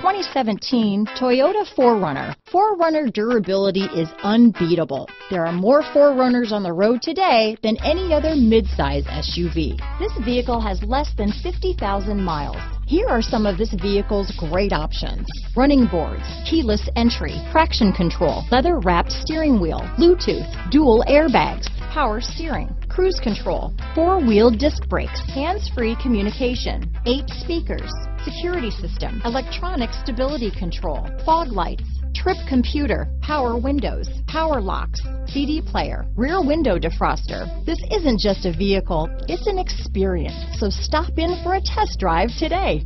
2017 Toyota 4Runner. 4Runner durability is unbeatable. There are more 4Runners on the road today than any other midsize SUV. This vehicle has less than 50,000 miles. Here are some of this vehicle's great options: running boards, keyless entry, traction control, leather-wrapped steering wheel, Bluetooth, dual airbags, power steering, cruise control, four-wheel disc brakes, hands-free communication, 8 speakers, security system, electronic stability control, fog lights, trip computer, power windows, power locks, CD player, rear window defroster. This isn't just a vehicle, it's an experience. So stop in for a test drive today.